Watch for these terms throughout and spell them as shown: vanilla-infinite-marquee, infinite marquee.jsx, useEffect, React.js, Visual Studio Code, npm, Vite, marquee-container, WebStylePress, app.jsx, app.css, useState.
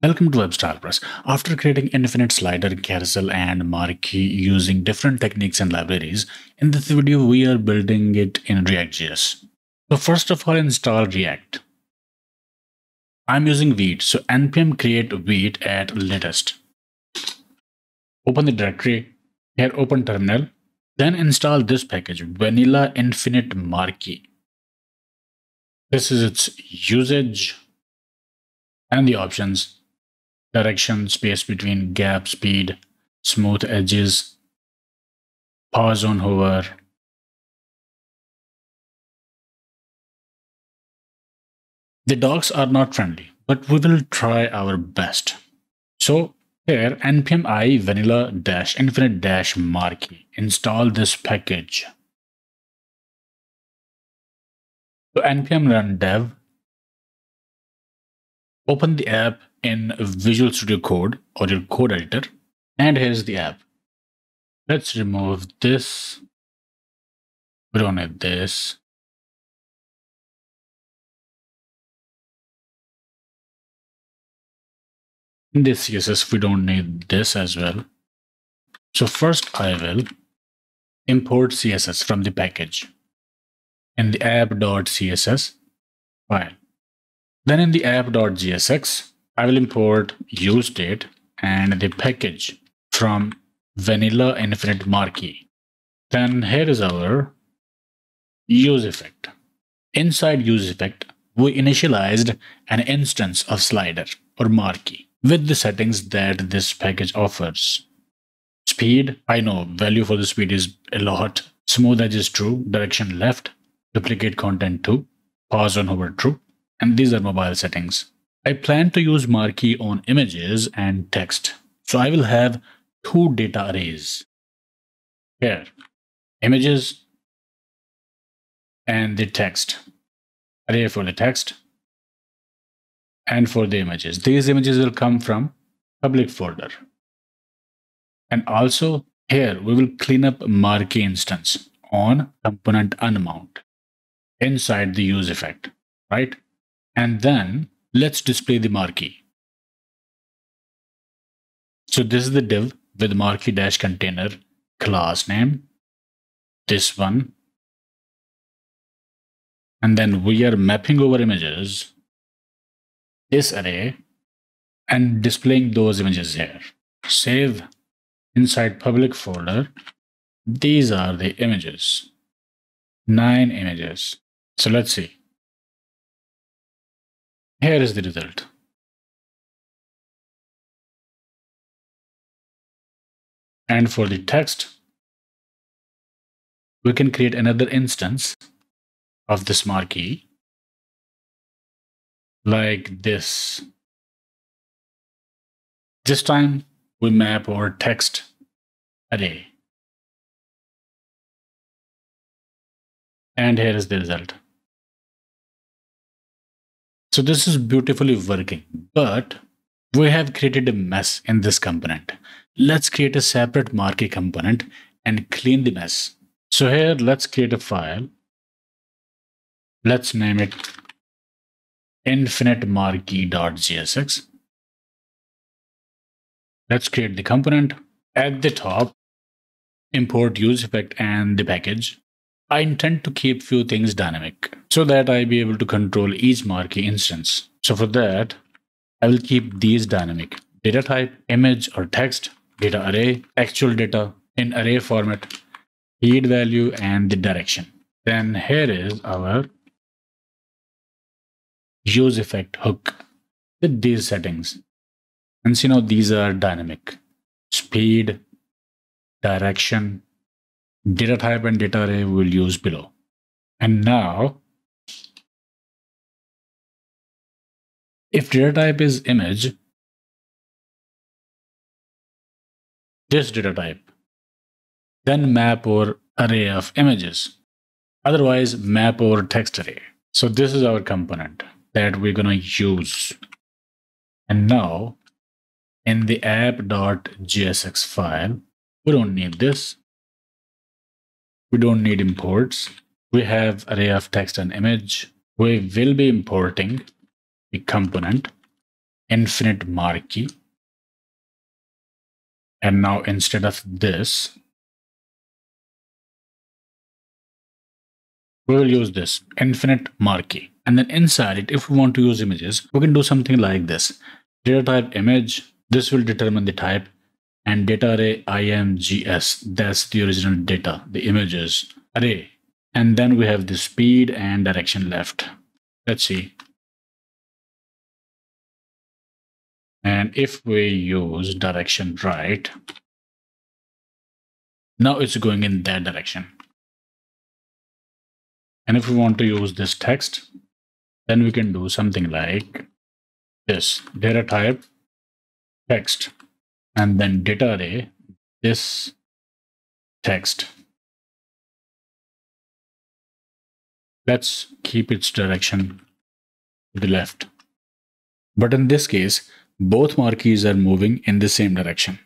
Welcome to WebStylePress. After creating infinite slider, carousel, and marquee using different techniques and libraries, in this video we are building it in React.js. So first of all, install React. I'm using Vite, so npm create Vite at latest. Open the directory, here open terminal, then install this package, vanilla-infinite-marquee. This is its usage and the options. Direction, space between, gap, speed, smooth edges, pause on hover, the docs are not friendly, but we will try our best. So here npm I vanilla-infinite-marquee, install this package. So npm run dev, open the app in Visual Studio Code or your code editor, and here's the app. Let's remove this. We don't need this. In this CSS, we don't need this as well. So first I will import CSS from the package in the app.css file. Then in the app.jsx, I will import useState and the package from vanilla-infinite-marquee. Then here is our useEffect. Inside useEffect, we initialized an instance of slider or marquee with the settings that this package offers. Speed, I know value for the speed is a lot. Smooth edge is true, direction left, duplicate content to, pause on hover true, and these are mobile settings. I plan to use marquee on images and text. So I will have two data arrays. Here, images and the text. Array for the text and for the images. These images will come from public folder. And also here we will clean up marquee instance on component unmount inside the useEffect, right? And then let's display the marquee. So this is the div with marquee-container class name, this one. And then we are mapping over images, this array, and displaying those images here. Save inside public folder. These are the images, 9 images. So let's see. Here is the result. And for the text, we can create another instance of this marquee like this. This time we map our text array. And here is the result. So this is beautifully working, but we have created a mess in this component. Let's create a separate marquee component and clean the mess. So here, let's create a file. Let's name it infinite marquee.jsx. Let's create the component. At the top, import useEffect and the package. I intend to keep few things dynamic so that I'll be able to control each marquee instance. So for that, I will keep these dynamic: data type, image or text, data array, actual data in array format, heat value, and the direction. Then here is our useEffect hook with these settings. And see now these are dynamic: speed, direction, data type and data array we will use below. And now, if data type is image, this data type, then map our array of images. Otherwise, map our text array. So this is our component that we're going to use. And now, in the app.jsx file, we don't need this. We don't need imports. We have array of text and image. We will be importing the component infinite marquee. And now instead of this, we will use this infinite marquee. And then inside it, if we want to use images, we can do something like this. Data type image, this will determine the type, and data array imgs, that's the original data, the images array. And then we have the speed and direction left. Let's see. And if we use direction right, now it's going in that direction. And if we want to use this text, then we can do something like this, data type text, and then data array, this text. Let's keep its direction to the left. But in this case, both marquees are moving in the same direction.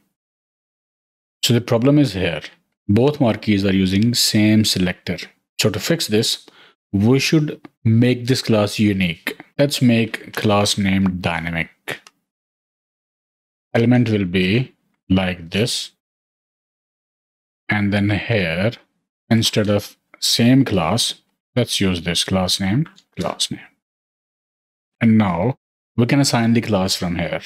So the problem is here, both marquees are using same selector. So to fix this, we should make this class unique. Let's make class name dynamic. Element will be like this. And then here, instead of same class, let's use this class name. And now we can assign the class from here.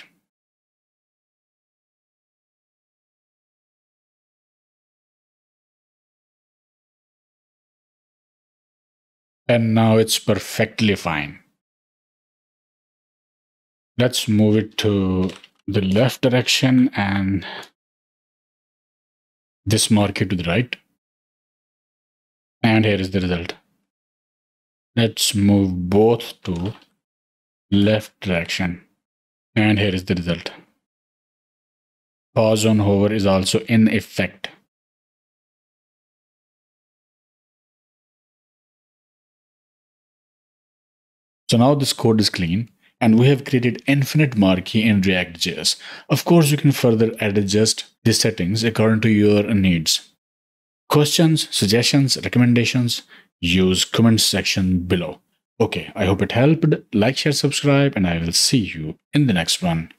And now it's perfectly fine. Let's move it to the left direction and this marquee to the right. And here is the result. Let's move both to left direction. And here is the result. Pause on hover is also in effect. So now this code is clean and we have created infinite marquee in React.js. Of course, you can further adjust the settings according to your needs. Questions, suggestions, recommendations, use comment section below. Okay, I hope it helped. Like, share, subscribe, and I will see you in the next one.